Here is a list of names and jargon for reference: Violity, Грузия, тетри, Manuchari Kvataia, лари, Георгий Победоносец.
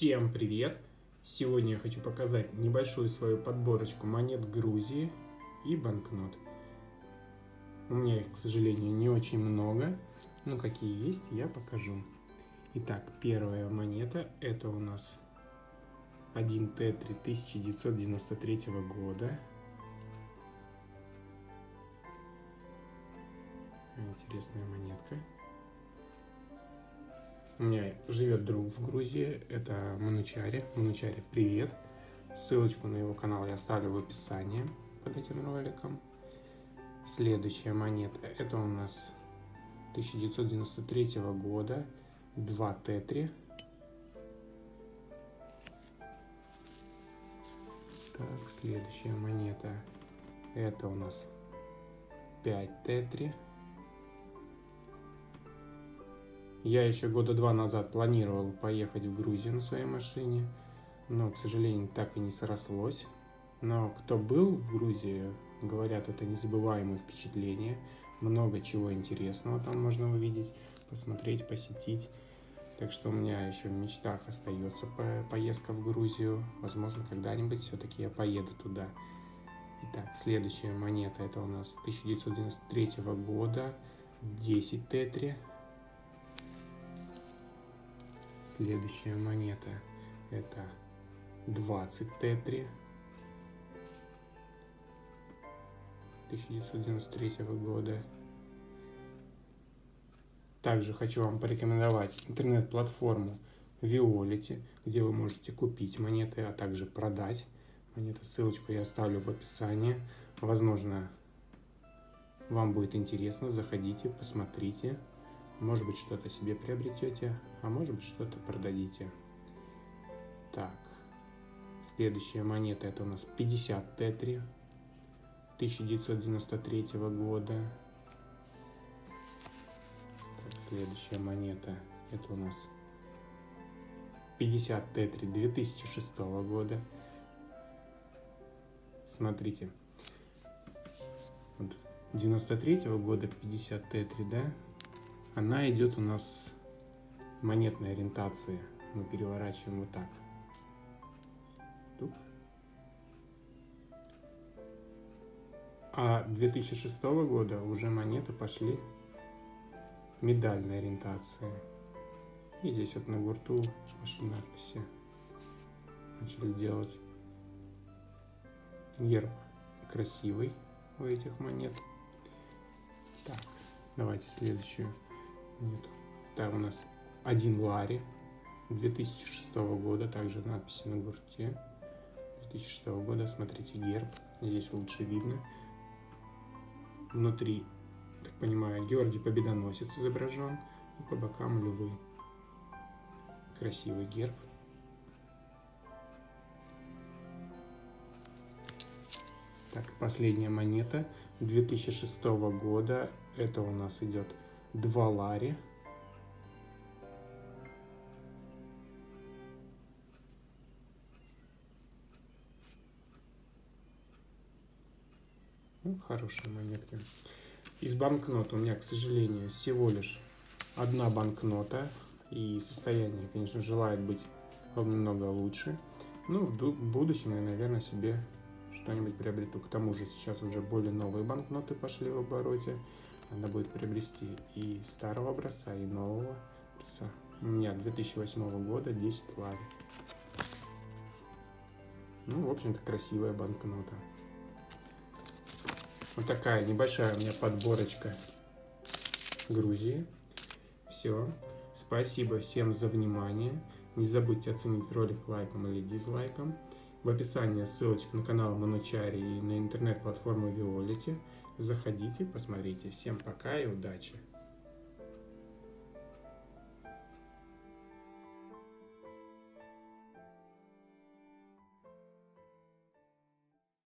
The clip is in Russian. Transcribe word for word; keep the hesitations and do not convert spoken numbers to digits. Всем привет! Сегодня я хочу показать небольшую свою подборочку монет Грузии и банкнот. У меня их, к сожалению, не очень много, но какие есть, я покажу. Итак, первая монета — это у нас один тетри тысяча девятьсот девяносто третьего года. Интересная монетка. У меня живет друг в Грузии, это Manuchari. Manuchari, привет! Ссылочку на его канал я оставлю в описании под этим роликом. Следующая монета — это у нас тысяча девятьсот девяносто третьего года, два тетри. Так, следующая монета — это у нас пять тетри. Я еще года два назад планировал поехать в Грузию на своей машине, но, к сожалению, так и не срослось. Но кто был в Грузии, говорят, это незабываемые впечатления. Много чего интересного там можно увидеть, посмотреть, посетить. Так что у меня еще в мечтах остается поездка в Грузию. Возможно, когда-нибудь все-таки я поеду туда. Итак, следующая монета — это у нас тысяча девятьсот девяносто третьего года, десять тетри. Следующая монета — это двадцать тетри тысяча девятьсот девяносто третьего года. Также хочу вам порекомендовать интернет-платформу Violity, где вы можете купить монеты, а также продать монеты. Ссылочку я оставлю в описании. Возможно, вам будет интересно. Заходите, посмотрите. Может быть, что-то себе приобретете, а может быть, что-то продадите. Так, следующая монета — это у нас пятьдесят тетри тысяча девятьсот девяносто третьего года. Так, следующая монета — это у нас пятьдесят тетри две тысячи шестого года. Смотрите, вот девяносто третьего года пятьдесят тетри, да? Она идет у нас монетной ориентации. Мы переворачиваем вот так. Тук. А две тысячи шестого года уже монеты пошли медальной ориентации. И здесь вот на гурту пошли надписи. Начали делать. Герб красивый у этих монет. Так, давайте следующую. Нет. Там у нас один лари две тысячи шестого года, также надписи на гурте две тысячи шестого года. Смотрите герб, здесь лучше видно. Внутри, так понимаю, Георгий Победоносец изображен, и по бокам львы. Красивый герб. Так, последняя монета две тысячи шестого года. Это у нас идет два лари. Ну, хорошие монетки. Из банкнот у меня, к сожалению, всего лишь одна банкнота. И состояние, конечно, желает быть немного лучше. Но в будущем я, наверное, себе что-нибудь приобрету. К тому же сейчас уже более новые банкноты пошли в обороте. Надо будет приобрести и старого образца, и нового образца. У меня две тысячи восьмого года, десять лари. Ну, в общем-то, красивая банкнота. Вот такая небольшая у меня подборочка Грузии. Все. Спасибо всем за внимание. Не забудьте оценить ролик лайком или дизлайком. В описании ссылочка на канал Manuchari и на интернет-платформу Violity. Заходите, посмотрите. Всем пока и удачи!